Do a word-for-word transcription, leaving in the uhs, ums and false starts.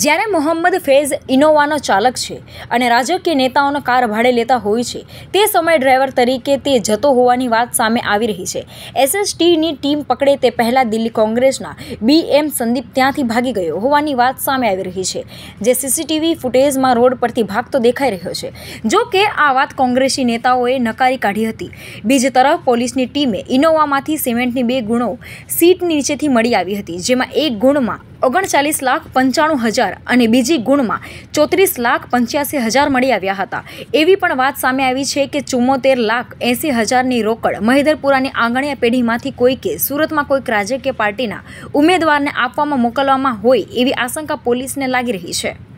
જ્યારે મોહમ્મદ ફૈઝ ઇનોવાનો ચાલક છે અને રાજકીય નેતાઓનો કાર ભાડે લેતા હોય છે તે સમયે ડ્રાઈવર તરીકે તે જતો હોવાની વાત સામે આવી રહી છે। એસએસટીની ટીમ પકડે તે પહેલાં દિલ્હી કોંગ્રેસના બીએમ સંદીપ ત્યાંથી ભાગી ગયો હોવાની વાત સામે આવી રહી છે, જે સીસીટીવી ફૂટેજમાં રોડ પરથી ભાગતો દેખાઈ રહ્યો છે। જો કે આ વાત કોંગ્રેસી નેતાઓએ નકારી કાઢી હતી। બીજી તરફ પોલીસની ટીમે ઇનોવામાંથી સિમેન્ટની બે ગુણો સીટની નીચેથી મળી આવી હતી, જેમાં એક ગુણમાં ઓગણચાલીસ લાખ પંચાણું હજાર અને બીજી ગુણમાં ચોત્રીસ લાખ પંચ્યાસી હજાર મળી આવ્યા હતા। એવી પણ વાત સામે આવી છે કે ચુમ્મોતેર લાખ એંસી હજારની રોકડ મહિધરપુરાની આંગણીયા પેઢીમાંથી કોઈકે સુરતમાં કોઈક રાજકીય પાર્ટીના ઉમેદવારને આપવામાં મોકલવામાં હોય એવી આશંકા પોલીસને લાગી રહી છે।